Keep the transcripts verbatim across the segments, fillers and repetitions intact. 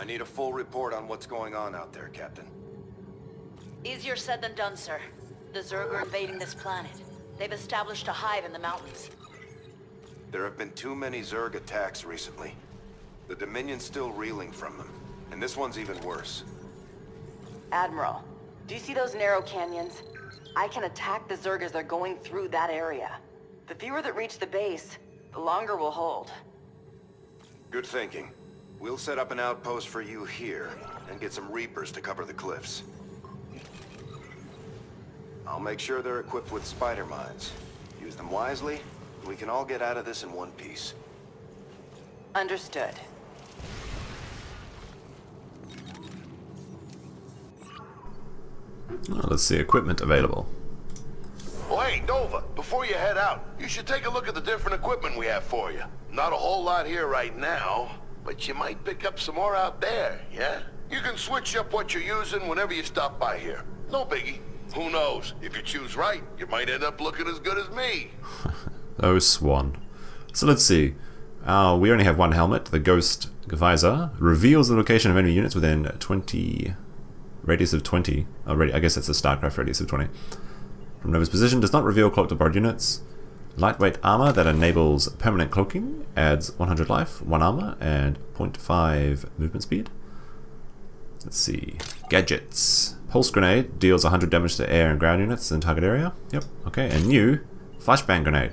I need a full report on what's going on out there, Captain. Easier said than done, sir. The Zerg are invading this planet. They've established a hive in the mountains. There have been too many Zerg attacks recently. The Dominion's still reeling from them, and this one's even worse. Admiral, do you see those narrow canyons? I can attack the Zerg as they're going through that area. The fewer that reach the base, the longer we'll hold. Good thinking. We'll set up an outpost for you here, and get some Reapers to cover the cliffs. I'll make sure they're equipped with spider mines. Use them wisely, and we can all get out of this in one piece. Understood. Well, let's see, equipment available. Well, hey, Nova, before you head out, you should take a look at the different equipment we have for you. Not a whole lot here right now, but you might pick up some more out there, yeah? You can switch up what you're using whenever you stop by here. No biggie. Who knows? If you choose right, you might end up looking as good as me. Oh, Swan. So let's see. Uh, we only have one helmet, the Ghost Visor. Reveals the location of enemy units within twenty... Radius of twenty. Oh, radi I guess that's the Starcraft radius of twenty. From Nova's position, does not reveal cloaked or borrowed units. Lightweight armor that enables permanent cloaking. Adds one hundred life, one armor, and zero point five movement speed. Let's see. Gadgets. Pulse grenade deals one hundred damage to air and ground units in target area. Yep, okay. And new. Flashbang grenade.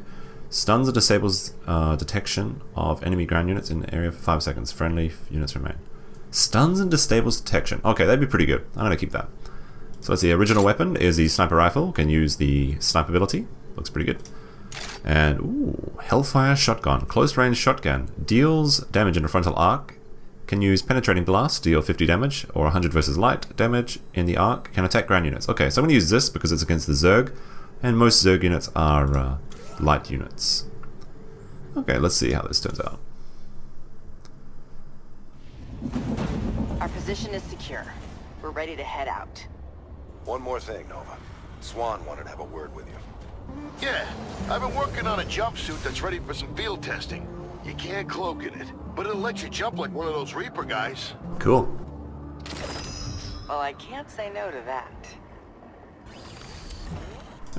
Stuns or disables uh, detection of enemy ground units in the area for five seconds. Friendly units remain. Stuns and disables detection. Okay, that'd be pretty good. I'm going to keep that. So let's see. Original weapon is the sniper rifle. Can use the sniper ability. Looks pretty good. And, ooh, Hellfire Shotgun. Close range shotgun. Deals damage in a frontal arc. Can use penetrating blast. Deal fifty damage or one hundred versus light damage in the arc. Can attack ground units. Okay, so I'm going to use this because it's against the Zerg. And most Zerg units are uh, light units. Okay, let's see how this turns out. Our position is secure. We're ready to head out. One more thing, Nova. Swan wanted to have a word with you. Yeah, I've been working on a jumpsuit that's ready for some field testing. You can't cloak in it, but it'll let you jump like one of those Reaper guys. Cool. Well, I can't say no to that.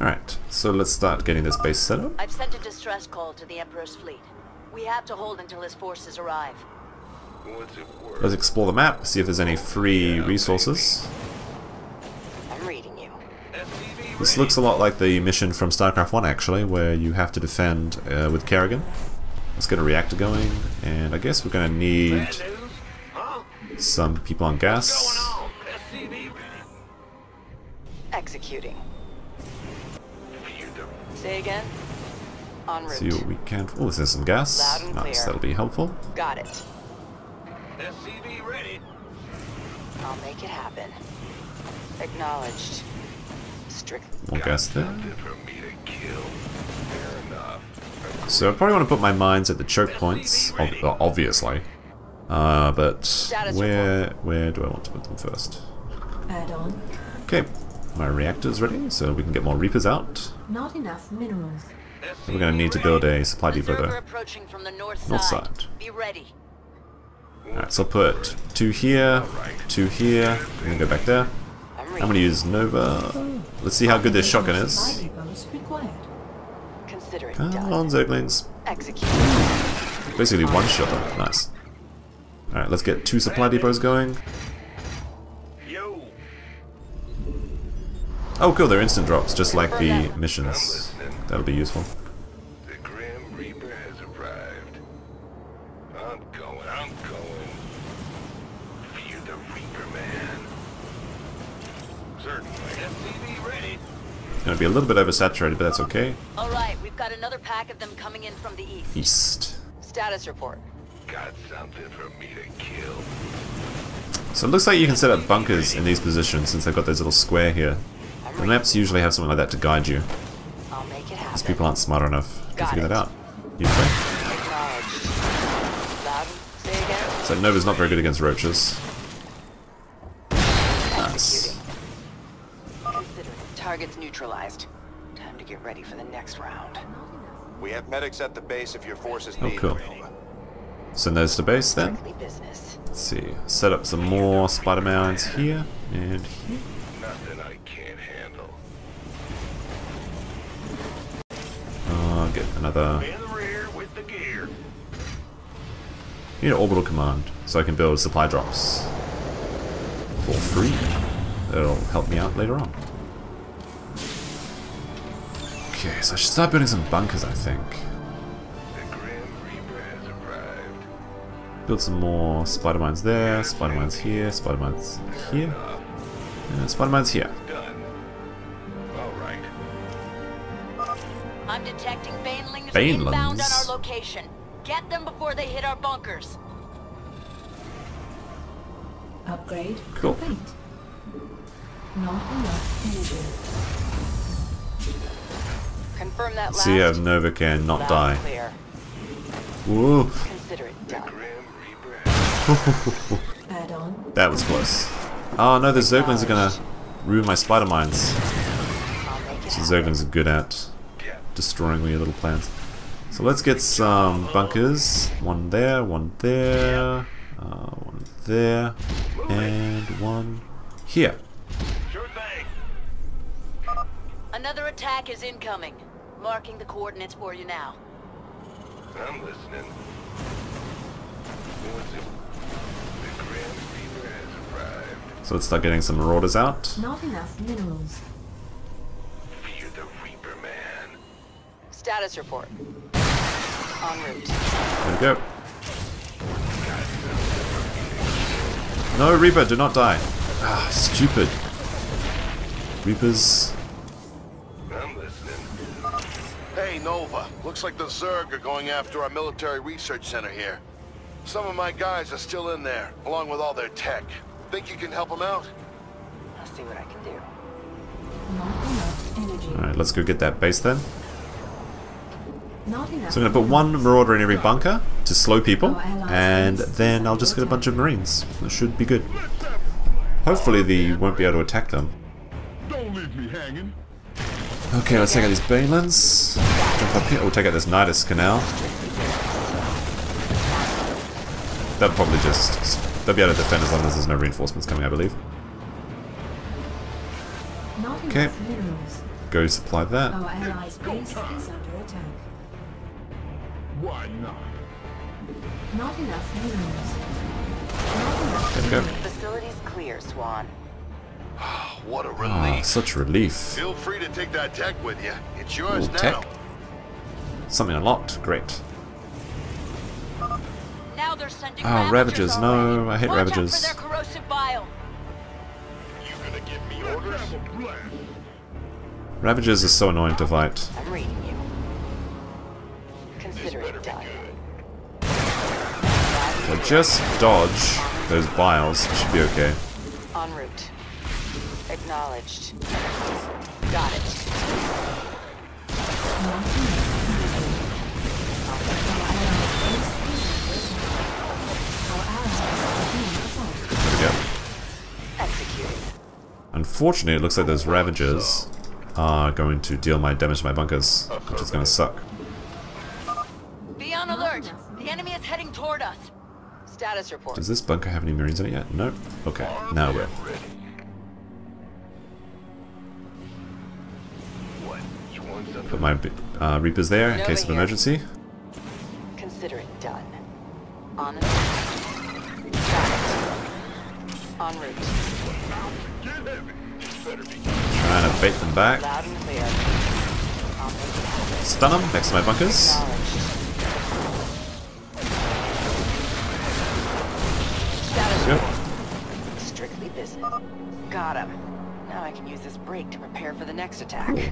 Alright, so let's start getting this base set up. I've sent a distress call to the Emperor's fleet. We have to hold until his forces arrive. Let's explore the map, see if there's any free resources. I'm reading you. This looks a lot like the mission from Starcraft one, actually, where you have to defend uh, with Kerrigan. Let's get a reactor going, and I guess we're going to need some people on gas. Executing. Say again. En route. See what we can. Oh, there's some gas. Nice, that'll be helpful. Got it. S C V ready. I'll make it happen. Acknowledged. Strict. More gas there. So I probably want to put my mines at the choke points, ob uh, obviously. Uh, but where where do I want to put them first? Add on. Okay, my reactor's ready, so we can get more Reapers out. Not enough minerals. So we're going to need to build a supply depot there. North side. Be ready. Alright, so I'll put two here, two here, I'm going to go back there. I'm going to use Nova. Let's see how good this shotgun is. Come on, Zerglings. Basically one shot. Nice. Alright, let's get two supply depots going. Oh cool, they're instant drops, just like the missions. That'll be useful. Gonna be a little bit oversaturated, but that's okay. All right, we've got another pack of them coming in from the east. East. Status report. Got something for me to kill. So it looks like you can set up bunkers in these positions since they've got those little square here. The maps usually have something like that to guide you. I'll make it happen. These people aren't smart enough to figure that out. Usually. So Nova's not very good against roaches. Nice. Target's neutralized. Time to get ready for the next round. We have medics at the base if your forces need them. Oh, cool. Send those to base then. Let's see. Set up some more spider mounds here and here. Nothing I can't handle. Oh, get another. Need an orbital command so I can build supply drops for free. That'll help me out later on. Okay, so I should start building some bunkers, I think. Build some more spider mines there, spider mines here, spider mines here, and spider mines here. I'm detecting Banelings inbound on our location. Get them before they hit our bunkers. Upgrade. Cool. Complete. Not enough energy. Confirm that last. See how Nova can not die. Clear. Whoa. Consider it done. Add on. That was close. Oh no, the Zerglings are gonna ruin my spider mines. So Zerglings are good at destroying your little plants. So let's get some bunkers. One there, one there, uh, one there, and one here. Another attack is incoming. Marking the coordinates for you now. I'm listening. So let's start getting some marauders out. Not enough minerals. Fear the Reaper man. Status report. En route. There we go. No, Reaper, do not die. Ah, stupid. Reapers. I'm listening. Hey, Nova. Looks like the Zerg are going after our military research center here. Some of my guys are still in there, along with all their tech. Think you can help them out? I'll see what I can do. Not enough energy. Alright, let's go get that base then. Not enough. So I'm going to put one marauder in every bunker to slow people, and then I'll just get a bunch of marines. That should be good. Hopefully they won't be able to attack them. Don't leave me hanging. Okay, let's take out these Banelings. Jump up here. We'll take out this Nidus canal. That'll probably just... They'll be able to defend as long as there's no reinforcements coming, I believe. Okay. Go supply that. Our allies' base is under attack. Why not? Not enough minerals. There we go. Facilities clear, Swan. What a relief. Ah, such relief. Feel free to take that tech with you. It's yours. Ooh, now. Tech. Something unlocked. Great. Now they're sending ah, Ravagers. Ravagers no, I hate Watch Ravagers. Out for their corrosive bile. You gonna give me orders? Ravagers are so annoying to fight. I'm reading you. Consider it done. So just dodge those biles. It should be okay. En route. Acknowledged. Got it. There we go. Executed. Unfortunately, it looks like those Ravagers are going to deal my damage to my bunkers, which is going to suck. Be on alert. The enemy is heading toward us. Status report. Does this bunker have any marines in it yet? No. Okay. Now we're ready. Put my uh, Reapers there in case of emergency. Consider it done. On route. Trying to bait them back. Stun them next to my bunkers. Yep. Strictly business. Got him. Now I can use this break to prepare for the next attack. Ooh.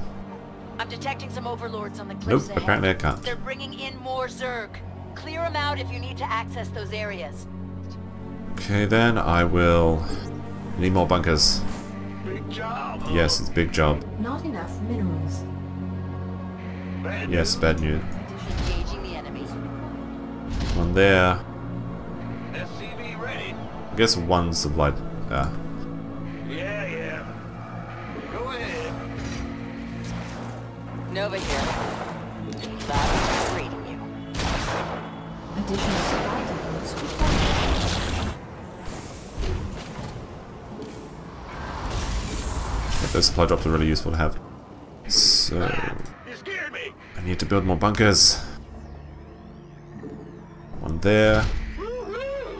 I'm detecting some overlords on the cliffs. Nope, apparently I can't. They're bringing in more Zerg. Clear them out if you need to access those areas. Okay, then I will. I need more bunkers. Big job. Yes, it's a big job. Not enough minerals. Bad yes, news. Bad news. Engaging the enemy. One there. S C V ready. I guess one supply. Ah. Yeah, yeah. Go ahead. Nova here. That is reading you. Additional supply depots required. Those supply drops are really useful to have. So I need to build more bunkers. One there.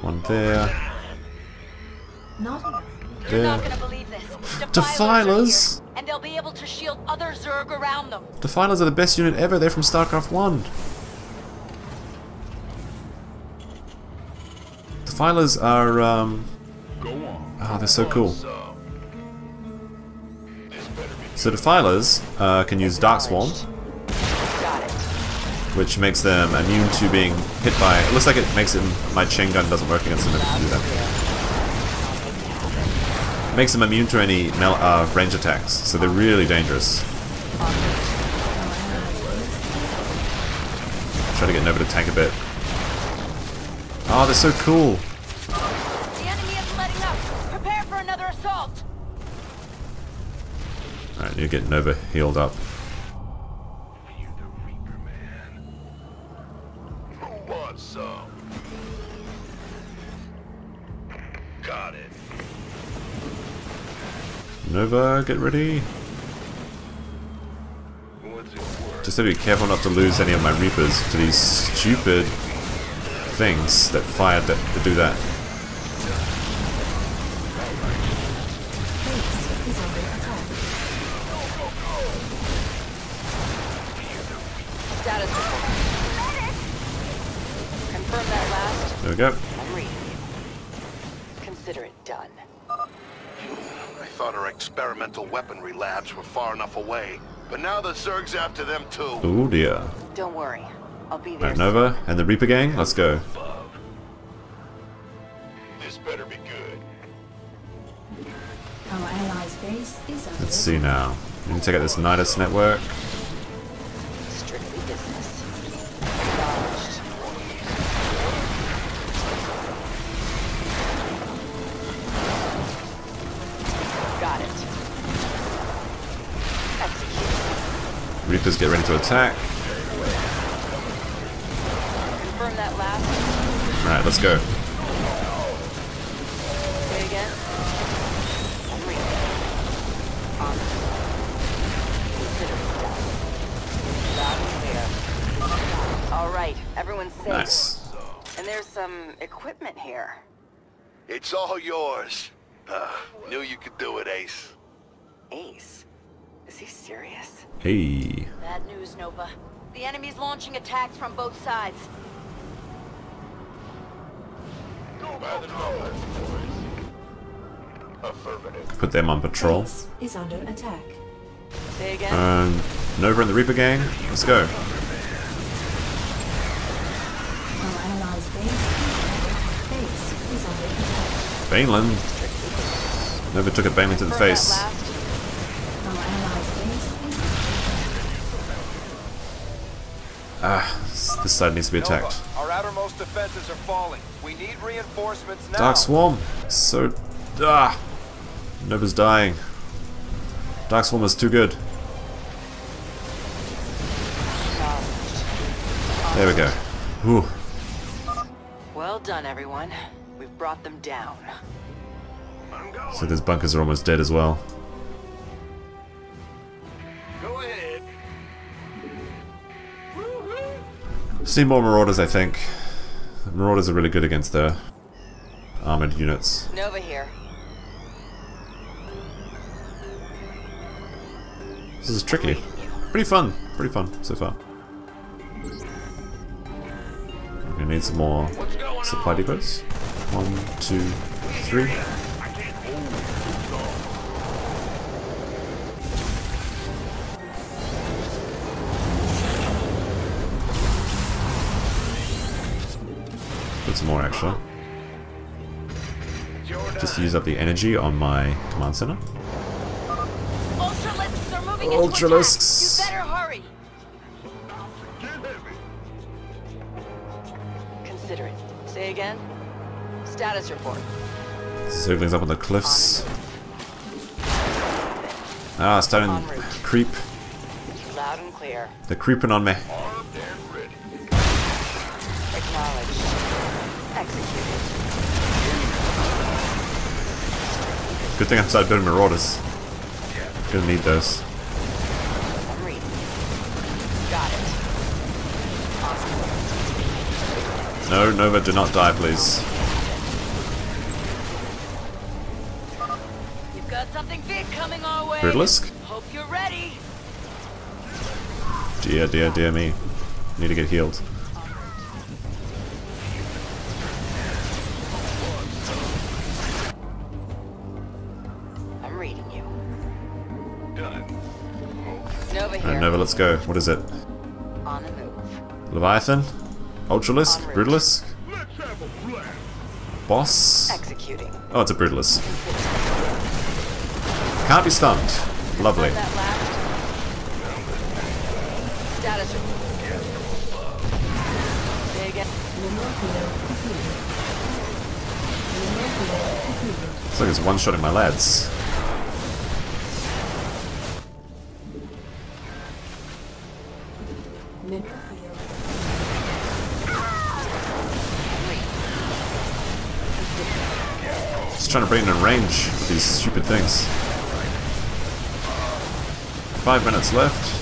One there. Not You're not gonna believe this. Defilers! Defilers are here, and they'll be able to shield other Zerg around them. Defilers are the best unit ever. They're from Starcraft one. Defilers are, um... Go on. Oh, they're so cool. So Defilers uh, can use Dark Swarm, which makes them immune to being hit by... It looks like it makes it... My chain gun doesn't work against them if you do that. Makes them immune to any mel uh, range attacks, so they're really dangerous. Try to get Nova to tank a bit. Oh, they're so cool! The enemy is letting up. Prepare for another assault. All right, you get Nova healed up. You're the Reaper, man. Who wants some? Got it. Nova, get ready. Just have to be careful not to lose any of my Reapers to these stupid things that fire that, that do that. There we go. Thought our experimental weaponry labs were far enough away, but now the Zerg's after them too. Oh dear. Don't worry, I'll be there. Right, Nova and the Reaper gang, let's go. This better be good. Our allies' base is under. Let's see now. We can take out this Nidus network. Strictly business. Acknowledged. Reapers get ready to attack. Confirm that last. Alright, let's go. Say it again. Alright, everyone's safe. Nice. And there's some equipment here. It's all yours. Uh, knew you could do it, Ace. Ace? Is he serious? Hey. Bad news, Nova. The enemy's launching attacks from both sides. Go by the numbers, boys. Affirmative. Put them on patrol. Ace is under attack. Say again. Um, Nova and the Reaper gang. Let's go. Our allies' base. Base is under attack. Banelings. Nova took a Baneling to the face. Ah, this side needs to be attacked. Our outermost defenses are falling. We need reinforcements now. Dark Swarm! So... Ah! Nova's dying. Dark Swarm is too good. There we go. Whew. Well done, everyone. We've brought them down. So these bunkers are almost dead as well. Go ahead. See more Marauders, I think. Marauders are really good against their armored units. Nova here. This is tricky. Pretty fun. Pretty fun so far. We're gonna need some more supply depots. One, two, three. Some more actually. Just use up the energy on my command center. Ultralisks are moving into attack. Ultralisks. You better hurry. Consider it. Say again. Status report. Zerglings up on the cliffs. Ah, starting creep. Loud and clear. They're creeping on me. Acknowledged. Executed. Good thing I'm side-bit Marauders. Gonna need those. I'm reading. Got it. No, Nova, do not die, please. You've got something big coming our way. Brutalisk? Hope you're ready. Dear, dear, dear me. Need to get healed. I'm reading you. Done. Nova, here. Right, Nova, let's go. What is it? On the move. Leviathan? Ultralisk? Brutalisk? Boss? Executing. Oh, it's a Brutalisk. Can't be stunned. Lovely. Status report. Looks like it's one-shotting my lads. Just trying to bring it in range with these stupid things. Five minutes left.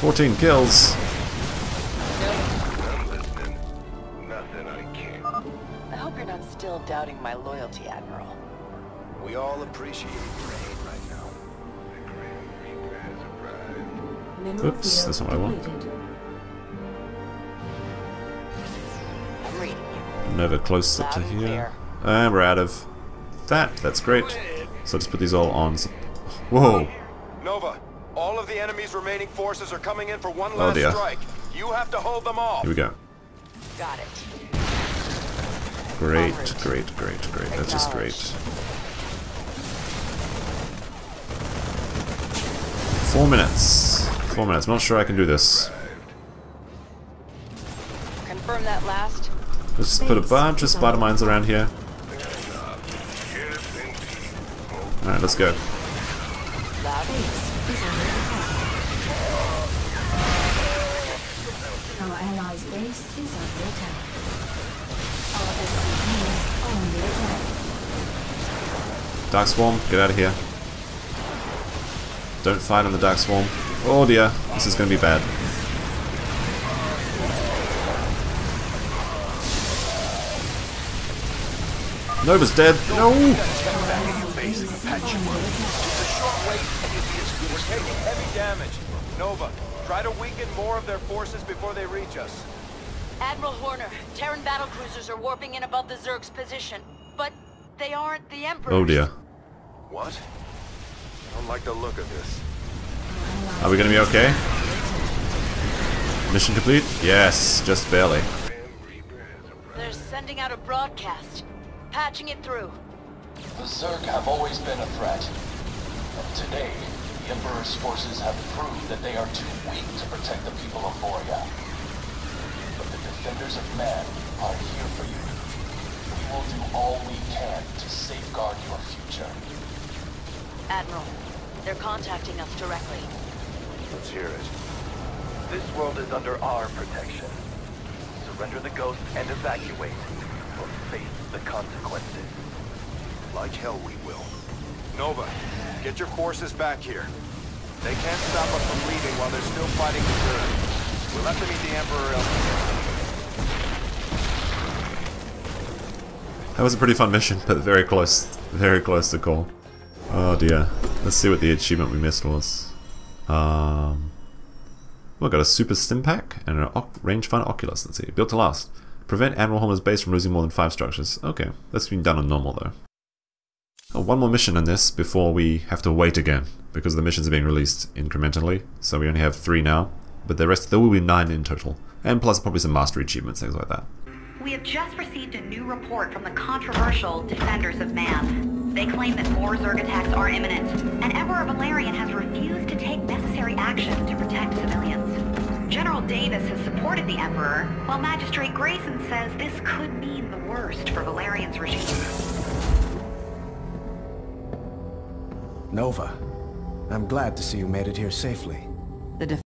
Fourteen kills. I hope you're not still doubting my loyalty, Admiral. We all appreciate rain right now. The Grand Reaper has arrived. Oops, that's not what I want. Nova close up to here. And we're out of that. That's great. So let's put these all on. Whoa. Nova. All of the enemy's remaining forces are coming in for one last oh strike. You have to hold them off. Here we go. Got it. Great, great, great, great. That's just great. Four minutes. Four minutes. I'm not sure I can do this. Confirm that last. Let's just put a bunch of spider mines around here. Alright, let's go. Base is under attack. Our S C P is under attack. Dark Swarm, get out of here. Don't fight on the Dark Swarm. Oh dear, this is going to be bad. Nova's dead. No! We're taking heavy damage. Nova, try to weaken more of their forces before they reach us. Admiral Horner, Terran battlecruisers are warping in above the Zerg's position, but they aren't the Emperor. Oh dear. What? I don't like the look of this. Are we gonna be okay? Mission complete? Yes, just barely. They're sending out a broadcast, patching it through. The Zerg have always been a threat. But today, the Emperor's forces have proved that they are too weak to protect the people of Boria. But the Defenders of Man are here for you. We will do all we can to safeguard your future. Admiral, they're contacting us directly. Let's hear it. This world is under our protection. Surrender the Ghost and evacuate, or face the consequences. Like hell we will. Nova, get your forces back here. They can't stop us from leaving while they're still fighting the Zerg. We'll have to meet the Emperor elsewhere. That was a pretty fun mission, but very close, very close to call. Oh dear. Let's see what the achievement we missed was. Um, well, got a super stim pack and an rangefinder oculus. Let's see. Built to last. Prevent Admiral Horner's base from losing more than five structures. Okay, that's been done on normal though. Oh, one more mission on this before we have to wait again, because the missions are being released incrementally, so we only have three now, but the rest there will be nine in total, and plus probably some mastery achievements, things like that. We have just received a new report from the controversial Defenders of Man. They claim that more Zerg attacks are imminent, and Emperor Valerian has refused to take necessary action to protect civilians. General Davis has supported the Emperor, while Magistrate Grayson says this could mean the worst for Valerian's regime. Nova, I'm glad to see you made it here safely. The